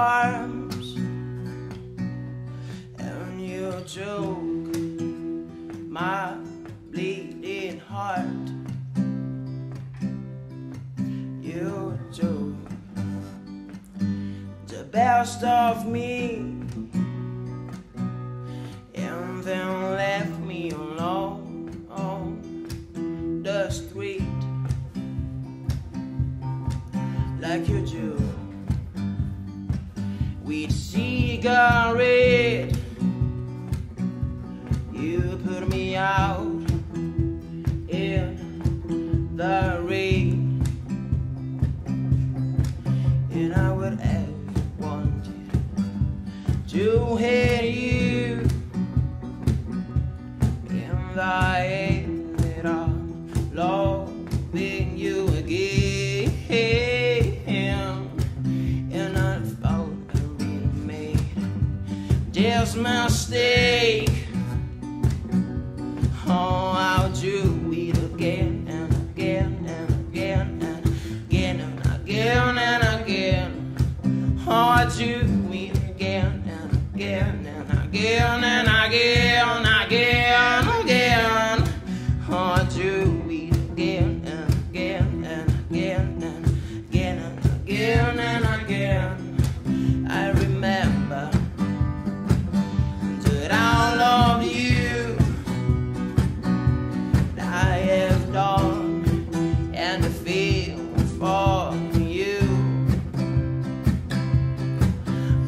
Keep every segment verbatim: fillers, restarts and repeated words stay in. arms, and you choke my bleeding heart. You choke the best of me, and then left me alone on the street like you do, with cigarette. You put me out in the rain, and I would have wanted to hit you, and I ended up loving you again. Just mistake. Oh, I'll do it again and again and again and again and again and again. Oh, I'll do it again and again and again and again and again and again. Oh, I'll do it again and again and again and again and again and again. I remember.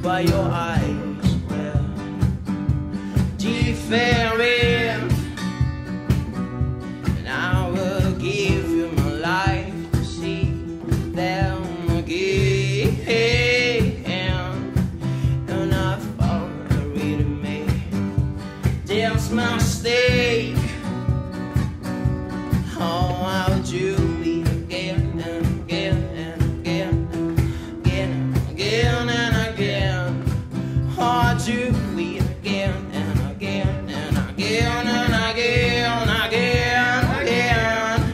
But your eyes were different, and I will give you my life to see them again. And I've already made this mistake. Oh, how would you be again and again and again and again and again and I'll do it again and again and again and again and again and again.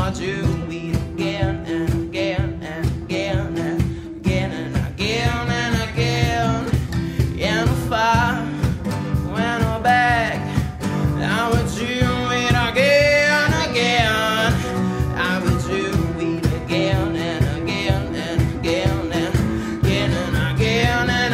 I'll do it again and again and again and again and again and again. And if I went back, I would do it again and again. I would do it again and again and again and again and again and again.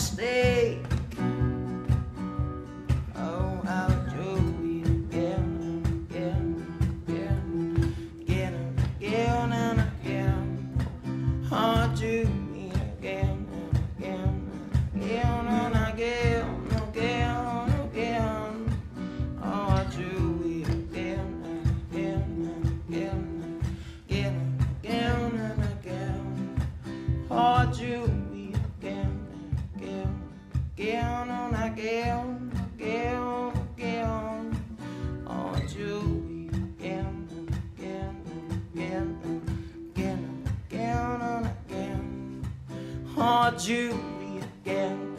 Mistake. Oh, I'll do it again, again, again, again, again, and again. I'll do it again, again, again, and again, again, again. Oh, I'll do it again, again, again, again, again, and again. I'll do it again. Again and again, again, again. Oh, do it again and again and again and again and again and again. Oh, do it again.